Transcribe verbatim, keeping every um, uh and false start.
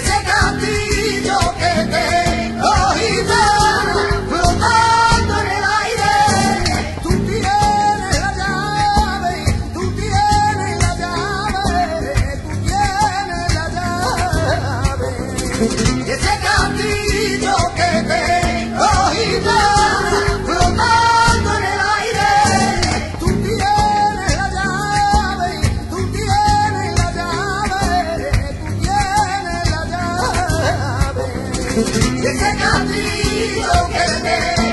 Ese castillo que me